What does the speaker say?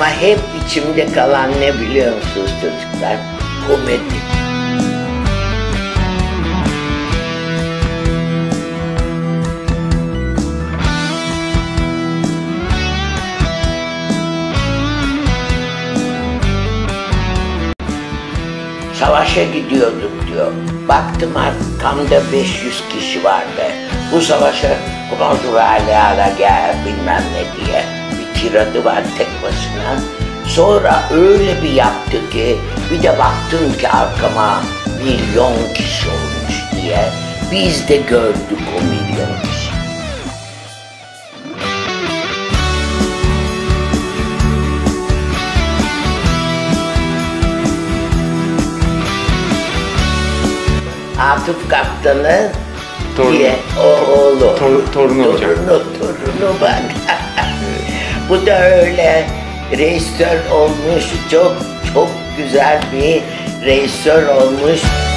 Ama hep içimde kalan ne biliyor musunuz çocuklar? Komedi. Savaşa gidiyorduk diyor. Baktım artık kamda 500 kişi vardı. Bu savaşa kumandu ve alâla gel bilmem ne diye bir tiradı var tek başına. Sonra öyle bir yaptı ki bir de baktım ki arkama milyon kişi olmuş diye. Biz de gördük o milyon kişi. Atuf Kaptan'ı diye oğlu, torunu bak. Bu da öyle rejisör olmuş, çok güzel bir rejisör olmuş.